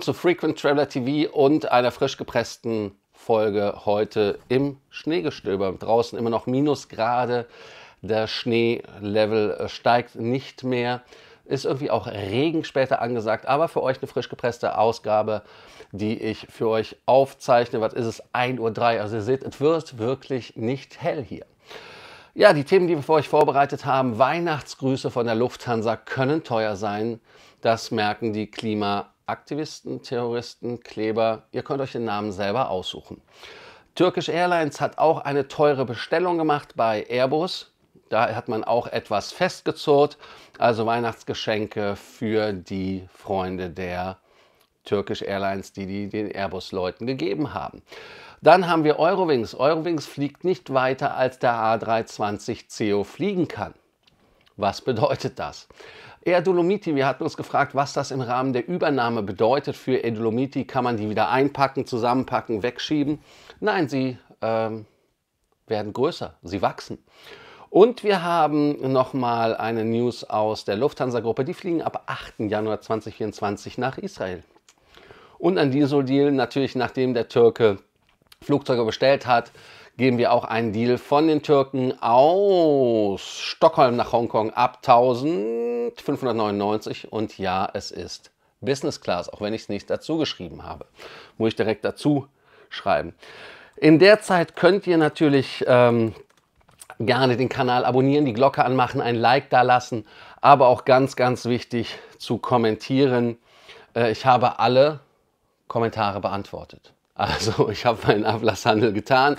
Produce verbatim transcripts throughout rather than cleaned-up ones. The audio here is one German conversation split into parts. zu Frequent Traveller T V und einer frisch gepressten Folge heute im Schneegestöber. Draußen immer noch Minusgrade, der Schneelevel steigt nicht mehr, ist irgendwie auch Regen später angesagt, aber für euch eine frisch gepresste Ausgabe, die ich für euch aufzeichne. Was ist es? ein Uhr drei, also ihr seht, es wird wirklich nicht hell hier. Ja, die Themen, die wir für euch vorbereitet haben: Weihnachtsgrüße von der Lufthansa können teuer sein, das merken die Klima- Aktivisten, Terroristen, Kleber, ihr könnt euch den Namen selber aussuchen. Turkish Airlines hat auch eine teure Bestellung gemacht bei Airbus. Da hat man auch etwas festgezurrt, also Weihnachtsgeschenke für die Freunde der Turkish Airlines, die die den Airbus-Leuten gegeben haben. Dann haben wir Eurowings. Eurowings fliegt nicht weiter, als der A drei zwanzig neo fliegen kann. Was bedeutet das? Air Dolomiti, wir hatten uns gefragt, was das im Rahmen der Übernahme bedeutet für Air Dolomiti. Kann man die wieder einpacken, zusammenpacken, wegschieben? Nein, sie ähm, werden größer, sie wachsen. Und wir haben nochmal eine News aus der Lufthansa Gruppe. Die fliegen ab achten Januar zweitausendvierundzwanzig nach Israel. Und an diesem Deal, natürlich nachdem der Türke Flugzeuge bestellt hat, geben wir auch einen Deal von den Türken aus Stockholm nach Hongkong ab eintausendfünfhundertneunundneunzig. Und ja, es ist Business Class, auch wenn ich es nicht dazu geschrieben habe. Muss ich direkt dazu schreiben. In der Zeit könnt ihr natürlich ähm, gerne den Kanal abonnieren, die Glocke anmachen, ein Like da lassen, aber auch ganz, ganz wichtig zu kommentieren. Äh, ich habe alle Kommentare beantwortet. Also, ich habe meinen Ablasshandel getan.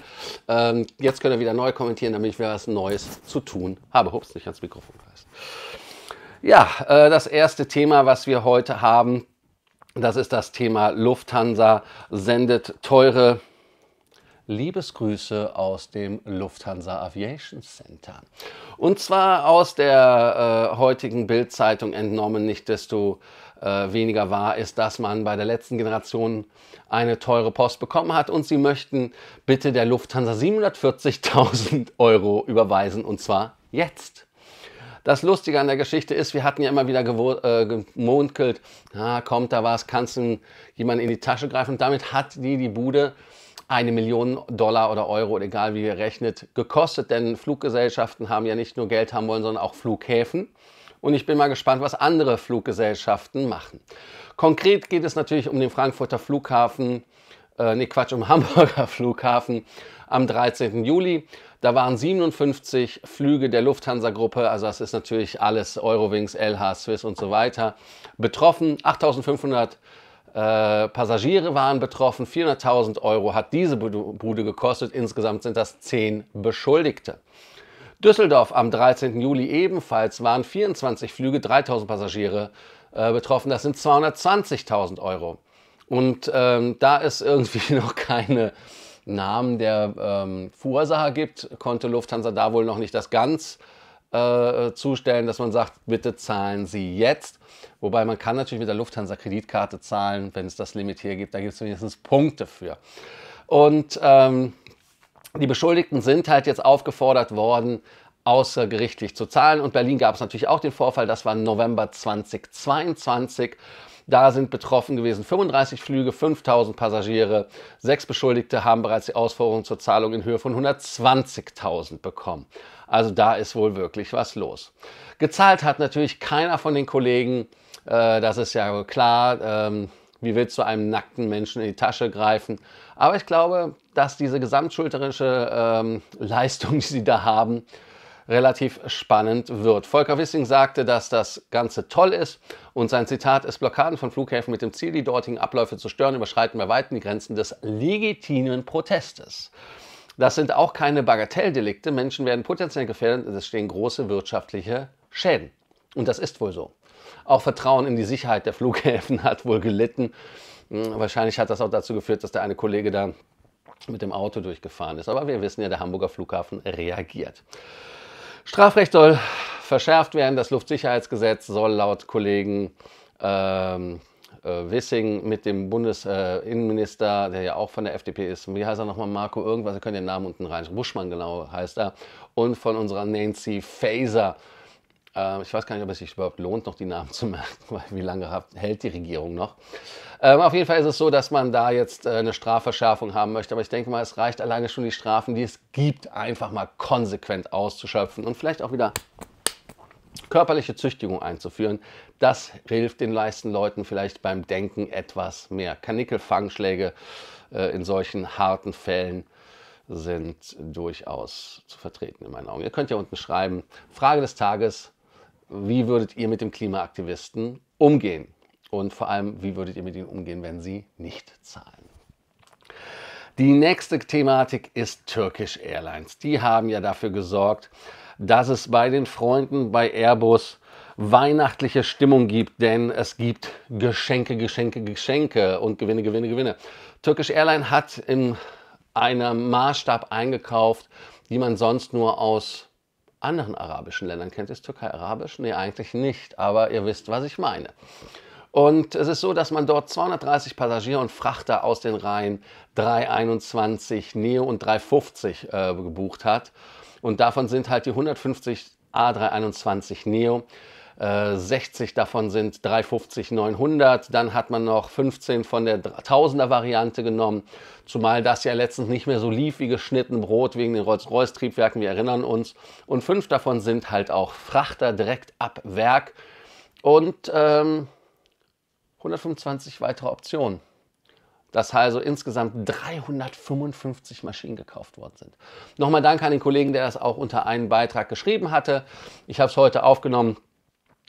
Ähm, jetzt könnt ihr wieder neu kommentieren, damit ich wieder was Neues zu tun habe. Hups, nicht ans Mikrofon reißen. Ja, äh, das erste Thema, was wir heute haben, das ist das Thema Lufthansa sendet teure Liebesgrüße aus dem Lufthansa Aviation Center. Und zwar aus der äh, heutigen Bildzeitung entnommen, nicht desto äh, weniger wahr ist, dass man bei der letzten Generation eine teure Post bekommen hat und sie möchten bitte der Lufthansa siebenhundertvierzigtausend Euro überweisen, und zwar jetzt. Das Lustige an der Geschichte ist, wir hatten ja immer wieder äh, gemunkelt, ah, kommt da was, kannst du jemanden in die Tasche greifen, und damit hat die die Bude eine Million Dollar oder Euro, oder egal wie ihr rechnet, gekostet. Denn Fluggesellschaften haben ja nicht nur Geld haben wollen, sondern auch Flughäfen. Und ich bin mal gespannt, was andere Fluggesellschaften machen. Konkret geht es natürlich um den Frankfurter Flughafen, äh, ne Quatsch, um Hamburger Flughafen am dreizehnten Juli. Da waren siebenundfünfzig Flüge der Lufthansa-Gruppe, also das ist natürlich alles Eurowings, L H, Swiss und so weiter, betroffen. achttausendfünfhundert Äh, Passagiere waren betroffen, vierhunderttausend Euro hat diese Bude gekostet, insgesamt sind das zehn Beschuldigte. Düsseldorf am dreizehnten Juli ebenfalls waren vierundzwanzig Flüge, dreitausend Passagiere äh, betroffen, das sind zweihundertzwanzigtausend Euro. Und ähm, da es irgendwie noch keine Namen der ähm, Verursacher gibt, konnte Lufthansa da wohl noch nicht das ganz Äh, zustellen, dass man sagt, bitte zahlen Sie jetzt. Wobei man kann natürlich mit der Lufthansa Kreditkarte zahlen, wenn es das Limit hier gibt, da gibt es wenigstens Punkte für. Und ähm, die Beschuldigten sind halt jetzt aufgefordert worden, außergerichtlich zu zahlen. Und Berlin gab es natürlich auch den Vorfall, das war November zweitausendzweiundzwanzig. Da sind betroffen gewesen fünfunddreißig Flüge, fünftausend Passagiere, sechs Beschuldigte haben bereits die Ausforderung zur Zahlung in Höhe von hundertzwanzigtausend bekommen. Also da ist wohl wirklich was los. Gezahlt hat natürlich keiner von den Kollegen, äh, das ist ja klar. Ähm, Wie willst du einem nackten Menschen in die Tasche greifen? Aber ich glaube, dass diese gesamtschulterische ähm, Leistung, die sie da haben, relativ spannend wird. Volker Wissing sagte, dass das Ganze toll ist und sein Zitat ist: Blockaden von Flughäfen mit dem Ziel, die dortigen Abläufe zu stören, überschreiten bei Weitem die Grenzen des legitimen Protestes. Das sind auch keine Bagatelldelikte, Menschen werden potenziell gefährdet und es stehen große wirtschaftliche Schäden. Und das ist wohl so. Auch Vertrauen in die Sicherheit der Flughäfen hat wohl gelitten. Wahrscheinlich hat das auch dazu geführt, dass der eine Kollege da mit dem Auto durchgefahren ist. Aber wir wissen ja, der Hamburger Flughafen reagiert. Strafrecht soll verschärft werden. Das Luftsicherheitsgesetz soll laut Kollegen ähm, äh, Wissing mit dem Bundesinnenminister, äh, der ja auch von der F D P ist, wie heißt er nochmal, Marco irgendwas, ihr könnt den Namen unten rein, Buschmann genau heißt er, und von unserer Nancy Faeser. Ich weiß gar nicht, ob es sich überhaupt lohnt, noch die Namen zu merken, weil wie lange hält die Regierung noch. Ähm, auf jeden Fall ist es so, dass man da jetzt äh, eine Strafverschärfung haben möchte. Aber ich denke mal, es reicht alleine schon, die Strafen, die es gibt, einfach mal konsequent auszuschöpfen und vielleicht auch wieder körperliche Züchtigung einzuführen. Das hilft den meisten Leuten vielleicht beim Denken etwas mehr. Kanickelfangschläge äh, in solchen harten Fällen sind durchaus zu vertreten in meinen Augen. Ihr könnt ja unten schreiben, Frage des Tages: Wie würdet ihr mit dem Klimaaktivisten umgehen? Und vor allem, wie würdet ihr mit ihnen umgehen, wenn sie nicht zahlen? Die nächste Thematik ist Turkish Airlines. Die haben ja dafür gesorgt, dass es bei den Freunden bei Airbus weihnachtliche Stimmung gibt, denn es gibt Geschenke, Geschenke, Geschenke und Gewinne, Gewinne, Gewinne. Turkish Airlines hat in einem Maßstab eingekauft, die man sonst nur aus anderen arabischen Ländern kennt. Ist Türkei arabisch? Nee, eigentlich nicht, aber ihr wisst, was ich meine. Und es ist so, dass man dort zweihundertdreißig Passagier und Frachter aus den Reihen drei einundzwanzig neo und drei fünfzig äh, gebucht hat. Und davon sind halt die hundertfünfzig A drei einundzwanzig neo, äh, sechzig davon sind drei fünfzig neunhundert, dann hat man noch fünfzehn von der Tausender-Variante genommen, zumal das ja letztens nicht mehr so lief wie geschnitten Brot wegen den Rolls-Royce-Triebwerken, wir erinnern uns. Und fünf davon sind halt auch Frachter direkt ab Werk und ähm, hundertfünfundzwanzig weitere Optionen. Dass also insgesamt dreihundertfünfundfünfzig Maschinen gekauft worden sind. Nochmal danke an den Kollegen, der das auch unter einen Beitrag geschrieben hatte. Ich habe es heute aufgenommen,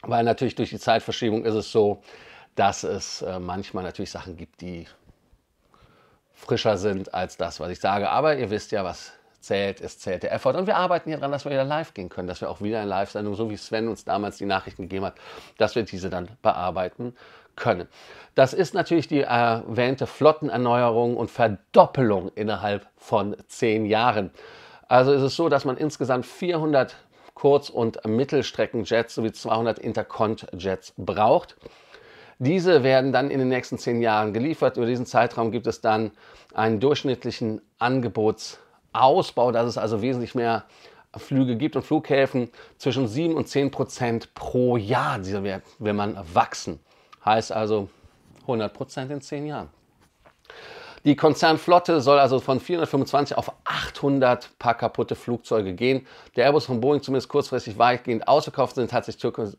weil natürlich durch die Zeitverschiebung ist es so, dass es äh, manchmal natürlich Sachen gibt, die frischer sind als das, was ich sage. Aber ihr wisst ja, was zählt, es zählt der Effort. Und wir arbeiten hier dran, dass wir wieder live gehen können, dass wir auch wieder eine Live-Sendung, so wie Sven uns damals die Nachrichten gegeben hat, dass wir diese dann bearbeiten können. Das ist natürlich die erwähnte Flottenerneuerung und Verdoppelung innerhalb von zehn Jahren. Also ist es so, dass man insgesamt vierhundert Kurz- und Mittelstreckenjets sowie zweihundert Intercont-Jets braucht. Diese werden dann in den nächsten zehn Jahren geliefert. Über diesen Zeitraum gibt es dann einen durchschnittlichen Angebotsausbau, dass es also wesentlich mehr Flüge gibt und Flughäfen zwischen sieben und zehn Prozent pro Jahr, wenn man wachsen. Heißt also hundert Prozent in zehn Jahren. Die Konzernflotte soll also von vierhundertfünfundzwanzig auf achthundert paar kaputte Flugzeuge gehen. Der Airbus von Boeing zumindest kurzfristig weitgehend ausverkauft sind, hat sich Turkish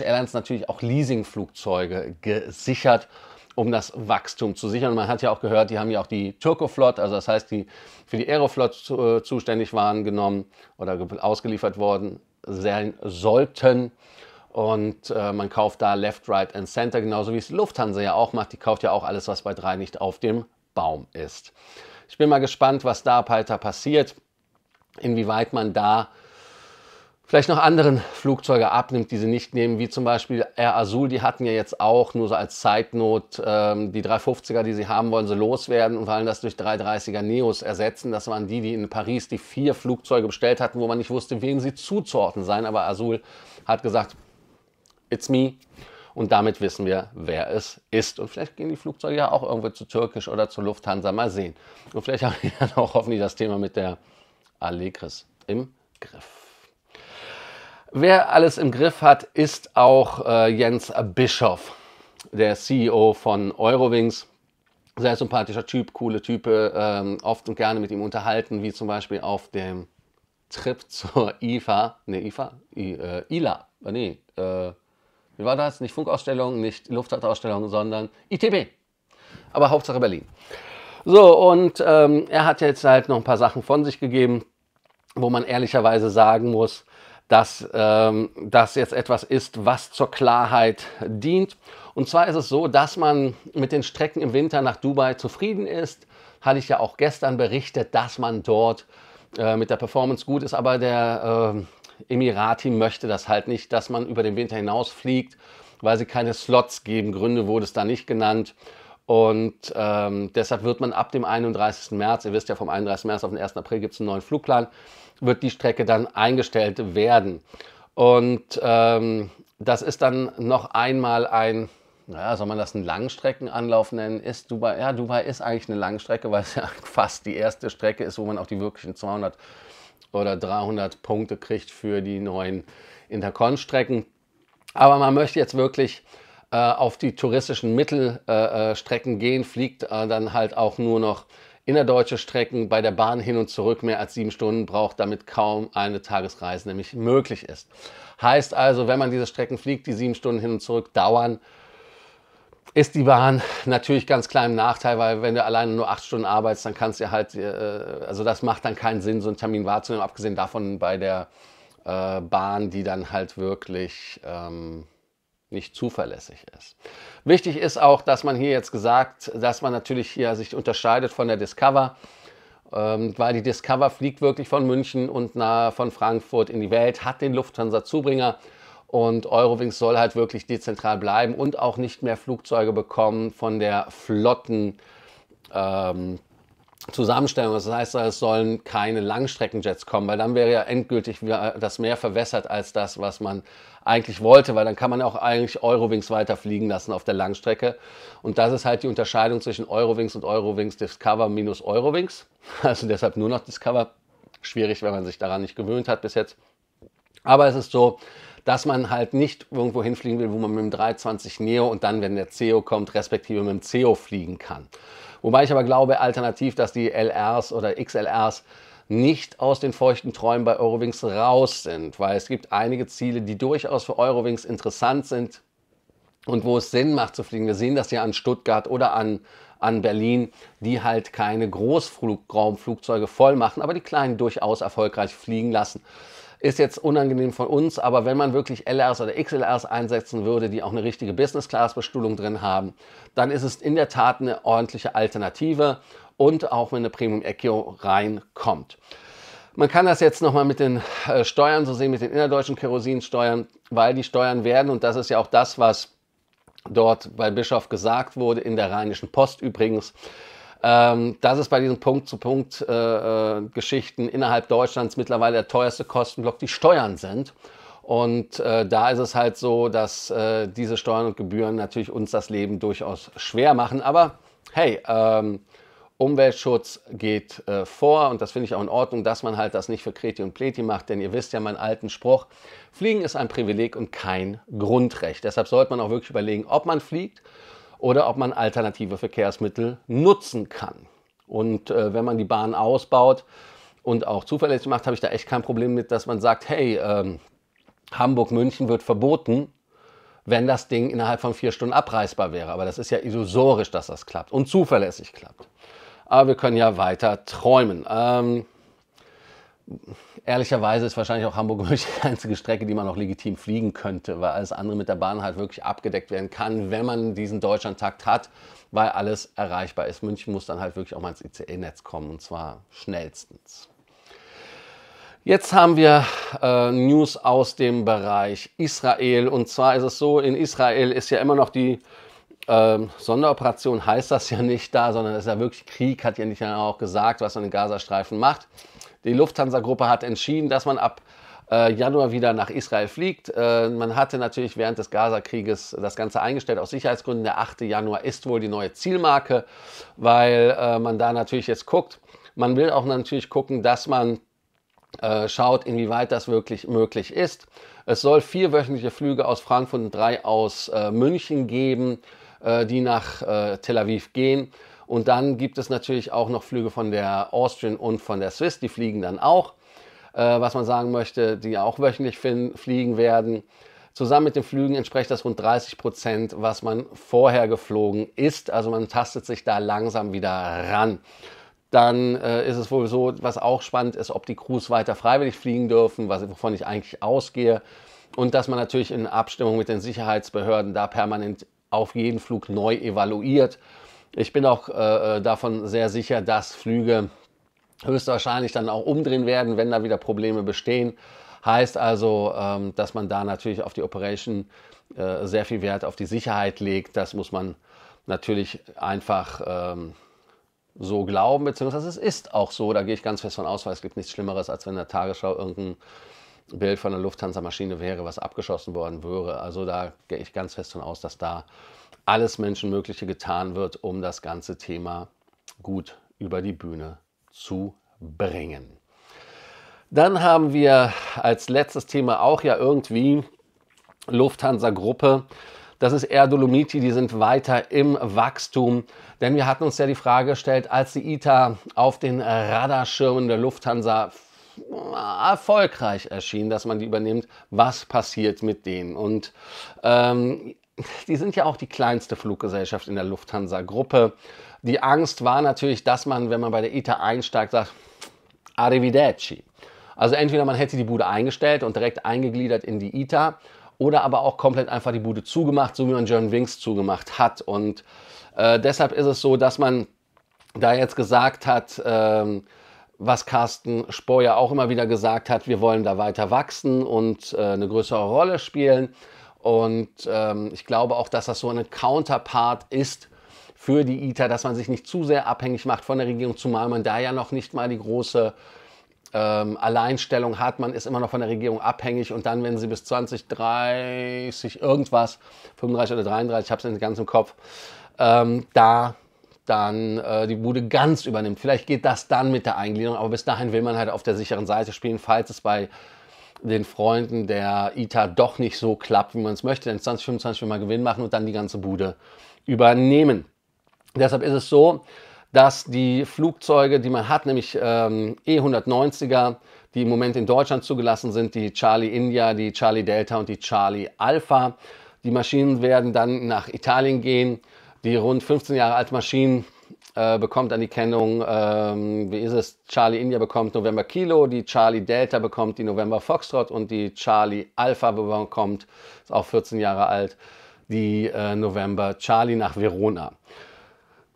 Airlines natürlich auch Leasingflugzeuge gesichert, um das Wachstum zu sichern. Man hat ja auch gehört, die haben ja auch die Turkoflot, also das heißt, die für die Aeroflot äh, zuständig waren, genommen oder ausgeliefert worden sein sollten. Und äh, man kauft da Left, Right and Center, genauso wie es Lufthansa ja auch macht. Die kauft ja auch alles, was bei drei nicht auf dem Baum ist. Ich bin mal gespannt, was da weiter passiert, inwieweit man da vielleicht noch anderen Flugzeuge abnimmt, die sie nicht nehmen, wie zum Beispiel Air Azul. Die hatten ja jetzt auch nur so als Zeitnot ähm, die drei fünfziger, die sie haben wollen, so loswerden und vor allem das durch drei dreißiger neos ersetzen. Das waren die, die in Paris die vier Flugzeuge bestellt hatten, wo man nicht wusste, wem sie zuzuordnen seien. Aber Azul hat gesagt, it's me. Und damit wissen wir, wer es ist. Und vielleicht gehen die Flugzeuge ja auch irgendwo zu Turkish oder zu Lufthansa. Mal sehen. Und vielleicht haben wir dann auch hoffentlich das Thema mit der Allegris im Griff. Wer alles im Griff hat, ist auch äh, Jens Bischoff, der C E O von Eurowings. Sehr sympathischer Typ, coole Type. Ähm, oft und gerne mit ihm unterhalten, wie zum Beispiel auf dem Trip zur I F A. Ne, I F A? I, äh, I L A. Nee, äh, Wie war das? Nicht Funkausstellung, nicht Luftfahrtausstellung, sondern I T B. Aber Hauptsache Berlin. So, und ähm, er hat jetzt halt noch ein paar Sachen von sich gegeben, wo man ehrlicherweise sagen muss, dass ähm, das jetzt etwas ist, was zur Klarheit dient. Und zwar ist es so, dass man mit den Strecken im Winter nach Dubai zufrieden ist. Hatte ich ja auch gestern berichtet, dass man dort äh, mit der Performance gut ist, aber der äh, Emirati möchte das halt nicht, dass man über den Winter hinaus fliegt, weil sie keine Slots geben. Gründe wurde es da nicht genannt. Und ähm, deshalb wird man ab dem einunddreißigsten März, ihr wisst ja, vom einunddreißigsten März auf den ersten April gibt es einen neuen Flugplan, wird die Strecke dann eingestellt werden. Und ähm, das ist dann noch einmal ein, naja, soll man das einen Langstreckenanlauf nennen? Ist Dubai, ja, Dubai ist eigentlich eine Langstrecke, weil es ja fast die erste Strecke ist, wo man auch die wirklichen zweihundert oder dreihundert Punkte kriegt für die neuen Intercon-Strecken. Aber man möchte jetzt wirklich auf die touristischen Mittelstrecken äh, gehen, fliegt äh, dann halt auch nur noch innerdeutsche Strecken bei der Bahn hin und zurück mehr als sieben Stunden braucht, damit kaum eine Tagesreise nämlich möglich ist. Heißt also, wenn man diese Strecken fliegt, die sieben Stunden hin und zurück dauern, ist die Bahn natürlich ganz klein im Nachteil, weil wenn du alleine nur acht Stunden arbeitest, dann kannst du halt, äh, also das macht dann keinen Sinn, so einen Termin wahrzunehmen, abgesehen davon bei der äh, Bahn, die dann halt wirklich Ähm, nicht zuverlässig ist. Wichtig ist auch, dass man hier jetzt gesagt, dass man natürlich hier sich unterscheidet von der Discover, ähm, weil die Discover fliegt wirklich von München und nahe von Frankfurt in die Welt, hat den Lufthansa-Zubringer und Eurowings soll halt wirklich dezentral bleiben und auch nicht mehr Flugzeuge bekommen von der Flotten ähm, Zusammenstellung. Das heißt, es sollen keine Langstreckenjets kommen, weil dann wäre ja endgültig das Meer verwässert als das, was man eigentlich wollte, weil dann kann man auch eigentlich Eurowings weiterfliegen lassen auf der Langstrecke. Und das ist halt die Unterscheidung zwischen Eurowings und Eurowings Discover minus Eurowings. Also deshalb nur noch Discover. Schwierig, wenn man sich daran nicht gewöhnt hat bis jetzt. Aber es ist so, dass man halt nicht irgendwo hinfliegen will, wo man mit dem drei zwanzig neo und dann, wenn der C E O kommt, respektive mit dem C E O fliegen kann. Wobei ich aber glaube, alternativ, dass die L Rs oder X L Rs nicht aus den feuchten Träumen bei Eurowings raus sind, weil es gibt einige Ziele, die durchaus für Eurowings interessant sind und wo es Sinn macht zu fliegen. Wir sehen das ja an Stuttgart oder an, an Berlin, die halt keine Großraumflugzeuge voll machen, aber die kleinen durchaus erfolgreich fliegen lassen. Ist jetzt unangenehm von uns, aber wenn man wirklich L Rs oder X L Rs einsetzen würde, die auch eine richtige Business-Class-Bestuhlung drin haben, dann ist es in der Tat eine ordentliche Alternative und auch wenn eine Premium-Echo reinkommt. Man kann das jetzt nochmal mit den äh, Steuern so sehen, mit den innerdeutschen Kerosinsteuern, weil die Steuern werden, und das ist ja auch das, was dort bei Bischoff gesagt wurde, in der Rheinischen Post übrigens, Ähm, dass es bei diesen Punkt-zu-Punkt-Geschichten äh, innerhalb Deutschlands mittlerweile der teuerste Kostenblock die Steuern sind. Und äh, da ist es halt so, dass äh, diese Steuern und Gebühren natürlich uns das Leben durchaus schwer machen. Aber hey, ähm, Umweltschutz geht äh, vor und das finde ich auch in Ordnung, dass man halt das nicht für Kreti und Pleti macht. Denn ihr wisst ja meinen alten Spruch, Fliegen ist ein Privileg und kein Grundrecht. Deshalb sollte man auch wirklich überlegen, ob man fliegt oder ob man alternative Verkehrsmittel nutzen kann. Und äh, wenn man die Bahn ausbaut und auch zuverlässig macht, habe ich da echt kein Problem mit, dass man sagt, hey, ähm, Hamburg-München wird verboten, wenn das Ding innerhalb von vier Stunden abreißbar wäre. Aber das ist ja illusorisch, dass das klappt und zuverlässig klappt. Aber wir können ja weiter träumen. Ähm, ehrlicherweise ist wahrscheinlich auch Hamburg-München die einzige Strecke, die man noch legitim fliegen könnte, weil alles andere mit der Bahn halt wirklich abgedeckt werden kann, wenn man diesen Deutschlandtakt hat, weil alles erreichbar ist. München muss dann halt wirklich auch mal ins I C E-Netz kommen, und zwar schnellstens. Jetzt haben wir äh, News aus dem Bereich Israel, und zwar ist es so, in Israel ist ja immer noch die Ähm, Sonderoperation heißt das ja nicht da, sondern es ist ja wirklich Krieg, hat ja nicht auch gesagt, was man im Gazastreifen macht. Die Lufthansa-Gruppe hat entschieden, dass man ab äh, Januar wieder nach Israel fliegt. Äh, man hatte natürlich während des Gaza-Krieges das Ganze eingestellt aus Sicherheitsgründen. Der achte Januar ist wohl die neue Zielmarke, weil äh, man da natürlich jetzt guckt. Man will auch natürlich gucken, dass man äh, schaut, inwieweit das wirklich möglich ist. Es soll vier wöchentliche Flüge aus Frankfurt und drei aus äh, München geben, die nach äh, Tel Aviv gehen. Und dann gibt es natürlich auch noch Flüge von der Austrian und von der Swiss, die fliegen dann auch, äh, was man sagen möchte, die auch wöchentlich fliegen werden. Zusammen mit den Flügen entspricht das rund dreißig Prozent, was man vorher geflogen ist. Also man tastet sich da langsam wieder ran. Dann äh, ist es wohl so, was auch spannend ist, ob die Crews weiter freiwillig fliegen dürfen, was, wovon ich eigentlich ausgehe. Und dass man natürlich in Abstimmung mit den Sicherheitsbehörden da permanent auf jeden Flug neu evaluiert. Ich bin auch äh, davon sehr sicher, dass Flüge höchstwahrscheinlich dann auch umdrehen werden, wenn da wieder Probleme bestehen. Heißt also, ähm, dass man da natürlich auf die Operation äh, sehr viel Wert auf die Sicherheit legt. Das muss man natürlich einfach ähm, so glauben, beziehungsweise es ist auch so. Da gehe ich ganz fest von aus, weil es gibt nichts Schlimmeres, als wenn in der Tagesschau irgendein Bild von einer Lufthansa-Maschine wäre, was abgeschossen worden wäre. Also da gehe ich ganz fest von aus, dass da alles Menschenmögliche getan wird, um das ganze Thema gut über die Bühne zu bringen. Dann haben wir als letztes Thema auch ja irgendwie Lufthansa Gruppe. Das ist Air Dolomiti, die sind weiter im Wachstum. Denn wir hatten uns ja die Frage gestellt, als die I T A auf den Radarschirmen der Lufthansa erfolgreich erschien, dass man die übernimmt, was passiert mit denen? Und ähm, die sind ja auch die kleinste Fluggesellschaft in der Lufthansa-Gruppe. Die Angst war natürlich, dass man, wenn man bei der I T A einsteigt, sagt, arrivederci. Also entweder man hätte die Bude eingestellt und direkt eingegliedert in die I T A, oder aber auch komplett einfach die Bude zugemacht, so wie man Germanwings zugemacht hat. Und äh, deshalb ist es so, dass man da jetzt gesagt hat, ähm, was Carsten Spohr ja auch immer wieder gesagt hat, wir wollen da weiter wachsen und äh, eine größere Rolle spielen. Und ähm, ich glaube auch, dass das so eine Counterpart ist für die I T A, dass man sich nicht zu sehr abhängig macht von der Regierung, zumal man da ja noch nicht mal die große Ähm, Alleinstellung hat, man ist immer noch von der Regierung abhängig und dann, wenn sie bis zwanzig dreißig irgendwas, fünfunddreißig oder dreiunddreißig, ich habe es in ganzem Kopf, ähm, da dann äh, die Bude ganz übernimmt. Vielleicht geht das dann mit der Eingliederung, aber bis dahin will man halt auf der sicheren Seite spielen, falls es bei den Freunden der I T A doch nicht so klappt, wie man es möchte, denn zwanzig fünfundzwanzig will man Gewinn machen und dann die ganze Bude übernehmen. Deshalb ist es so, dass die Flugzeuge, die man hat, nämlich ähm, E hundertneunziger, die im Moment in Deutschland zugelassen sind, die Charlie India, die Charlie Delta und die Charlie Alpha. Die Maschinen werden dann nach Italien gehen. Die rund fünfzehn Jahre alten Maschinen äh, bekommt dann die Kennung, ähm, wie ist es, Charlie India bekommt November Kilo, die Charlie Delta bekommt die November Foxtrot und die Charlie Alpha bekommt, ist auch vierzehn Jahre alt, die äh, November Charlie nach Verona.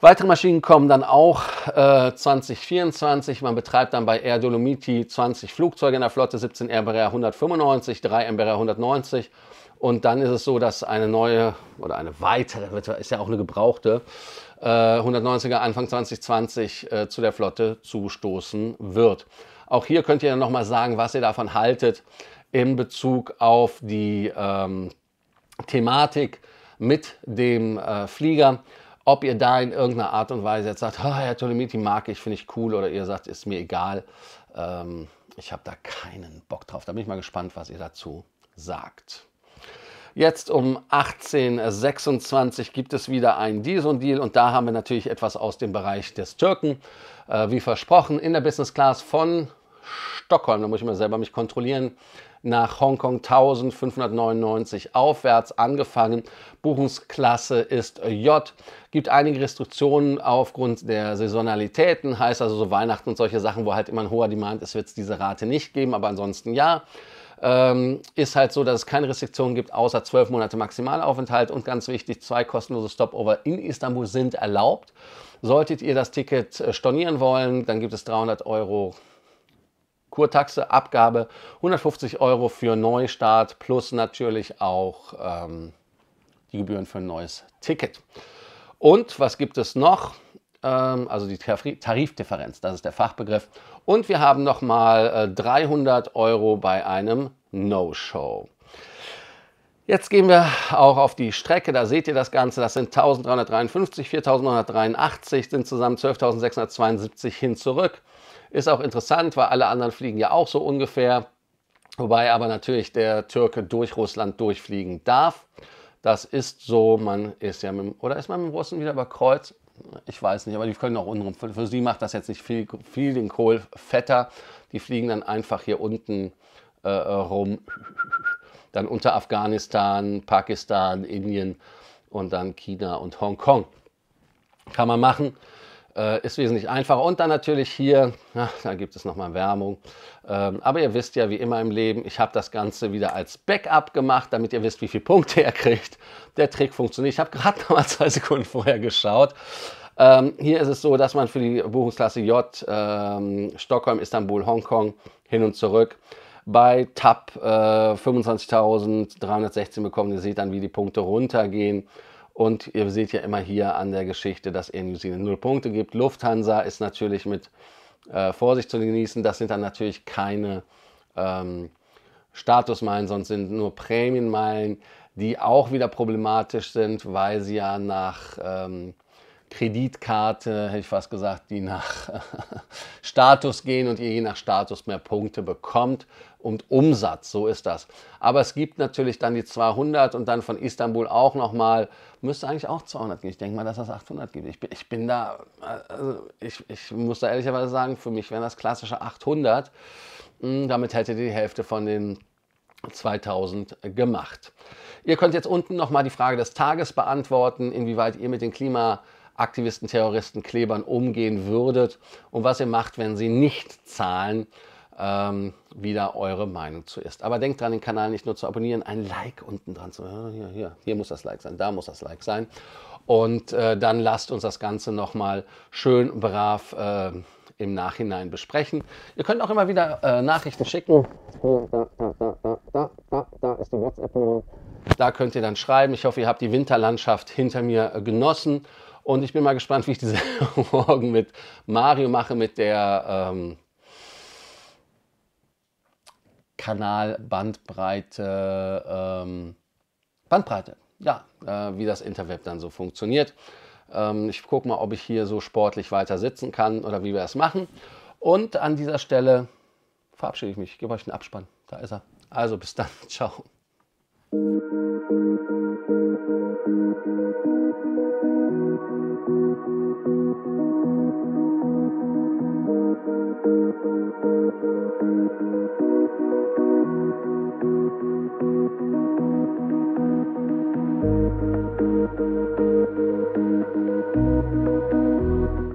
Weitere Maschinen kommen dann auch äh, zwanzig vierundzwanzig. Man betreibt dann bei Air Dolomiti zwanzig Flugzeuge in der Flotte, siebzehn Embraer hundertfünfundneunzig, drei Embraer hundertneunzig. Und dann ist es so, dass eine neue oder eine weitere, ist ja auch eine gebrauchte, äh, hundertneunziger Anfang zwanzig zwanzig äh, zu der Flotte zustoßen wird. Auch hier könnt ihr dann nochmal sagen, was ihr davon haltet in Bezug auf die ähm, Thematik mit dem äh, Flieger. Ob ihr da in irgendeiner Art und Weise jetzt sagt, oh, Herr Dolomiti mag ich, finde ich cool, oder ihr sagt, ist mir egal, ähm, ich habe da keinen Bock drauf. Da bin ich mal gespannt, was ihr dazu sagt. Jetzt um achtzehn Uhr sechsundzwanzig gibt es wieder einen Deal, so ein Deal, und da haben wir natürlich etwas aus dem Bereich des Türken, äh, wie versprochen, in der Business Class von Stockholm, da muss ich mal selber mich kontrollieren, nach Hongkong eintausendfünfhundertneunundneunzig aufwärts angefangen. Buchungsklasse ist J. Gibt einige Restriktionen aufgrund der Saisonalitäten. Heißt also so Weihnachten und solche Sachen, wo halt immer ein hoher Demand ist, wird es diese Rate nicht geben, aber ansonsten ja. Ähm, ist halt so, dass es keine Restriktionen gibt, außer zwölf Monate Maximalaufenthalt. Und ganz wichtig, zwei kostenlose Stopover in Istanbul sind erlaubt. Solltet ihr das Ticket stornieren wollen, dann gibt es dreihundert Euro Kurtaxe, Abgabe, hundertfünfzig Euro für Neustart plus natürlich auch ähm, die Gebühren für ein neues Ticket. Und was gibt es noch? Ähm, also die Tarifdifferenz, das ist der Fachbegriff. Und wir haben nochmal äh, dreihundert Euro bei einem No-Show. Jetzt gehen wir auch auf die Strecke, da seht ihr das Ganze, das sind eintausenddreihundertdreiundfünfzig, viertausendneunhundertdreiundachtzig, sind zusammen zwölftausendsechshundertzweiundsiebzig hin zurück. Ist auch interessant, weil alle anderen fliegen ja auch so ungefähr, wobei aber natürlich der Türke durch Russland durchfliegen darf. Das ist so, man ist ja mit dem, oder ist man mit dem Russen wieder über Kreuz? Ich weiß nicht, aber die können auch untenrum. Für, für sie macht das jetzt nicht viel, viel den Kohl fetter. Die fliegen dann einfach hier unten äh, rum. dann unter Afghanistan, Pakistan, Indien und dann China und Hongkong. Kann man machen, äh, ist wesentlich einfacher. Und dann natürlich hier, ach, da gibt es nochmal Wärmung. Ähm, aber ihr wisst ja, wie immer im Leben, ich habe das Ganze wieder als Backup gemacht, damit ihr wisst, wie viele Punkte ihr kriegt. Der Trick funktioniert. Ich habe gerade noch mal zwei Sekunden vorher geschaut. Ähm, hier ist es so, dass man für die Buchungsklasse J, ähm, Stockholm, Istanbul, Hongkong, hin und zurück, bei T A P äh, fünfundzwanzigtausenddreihundertsechzehn bekommen. Ihr seht dann, wie die Punkte runtergehen. Und ihr seht ja immer hier an der Geschichte, dass Air New Zealand null Punkte gibt. Lufthansa ist natürlich mit äh, Vorsicht zu genießen. Das sind dann natürlich keine ähm, Statusmeilen, sonst sind nur Prämienmeilen, die auch wieder problematisch sind, weil sie ja nach ähm, Kreditkarte, hätte ich fast gesagt, die nach Status gehen und ihr je nach Status mehr Punkte bekommt und Umsatz, so ist das. Aber es gibt natürlich dann die zweihundert und dann von Istanbul auch nochmal, müsste eigentlich auch zweihundert geben. Ich denke mal, dass das achthundert gibt. Ich bin, ich bin da, also ich, ich muss da ehrlicherweise sagen, für mich wären das klassische achthundert. Damit hättet ihr die Hälfte von den zweitausend gemacht. Ihr könnt jetzt unten nochmal die Frage des Tages beantworten, inwieweit ihr mit den Klima Aktivisten, Terroristen, Klebern umgehen würdet und was ihr macht, wenn sie nicht zahlen, ähm, wie da eure Meinung zu ist. Aber denkt dran, den Kanal nicht nur zu abonnieren, ein Like unten dran zu machen. Hier, hier, hier muss das Like sein, da muss das Like sein. Und äh, dann lasst uns das Ganze nochmal schön brav äh, im Nachhinein besprechen. Ihr könnt auch immer wieder äh, Nachrichten schicken. Da, da, da, da, da, da ist die WhatsApp-Nummer. Da könnt ihr dann schreiben. Ich hoffe, ihr habt die Winterlandschaft hinter mir äh, genossen. Und ich bin mal gespannt, wie ich diese morgen mit Mario mache, mit der ähm, Kanalbandbreite, ähm, Bandbreite, ja, äh, wie das Interweb dann so funktioniert. Ähm, ich gucke mal, ob ich hier so sportlich weiter sitzen kann oder wie wir es machen. Und an dieser Stelle verabschiede ich mich, gebe euch einen Abspann, da ist er. Also bis dann, ciao. Thank you.